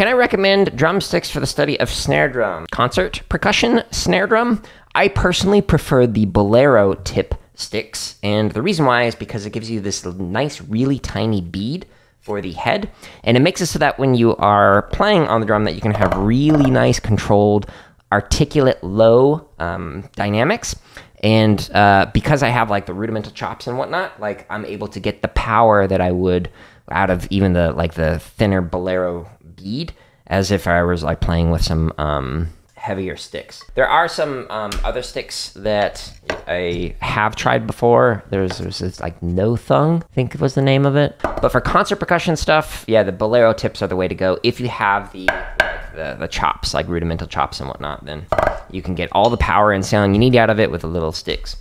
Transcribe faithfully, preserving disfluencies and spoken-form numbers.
Can I recommend drumsticks for the study of snare drum? Concert percussion snare drum? I personally prefer the Bolero tip sticks, and the reason why is because it gives you this nice, really tiny bead for the head, and it makes it so that when you are playing on the drum that you can have really nice, controlled, articulate, low um, dynamics. And uh, because I have like the rudimental chops and whatnot, like I'm able to get the power that I would out of even the like the thinner Bolero bead, as if I was like playing with some um, heavier sticks. There are some um, other sticks that I have tried before. There's, there's this like No Thung, I think was the name of it. But for concert percussion stuff, yeah, the Bolero tips are the way to go. If you have the like the, the chops, like rudimental chops and whatnot, then you can get all the power and sound you need out of it with the little sticks.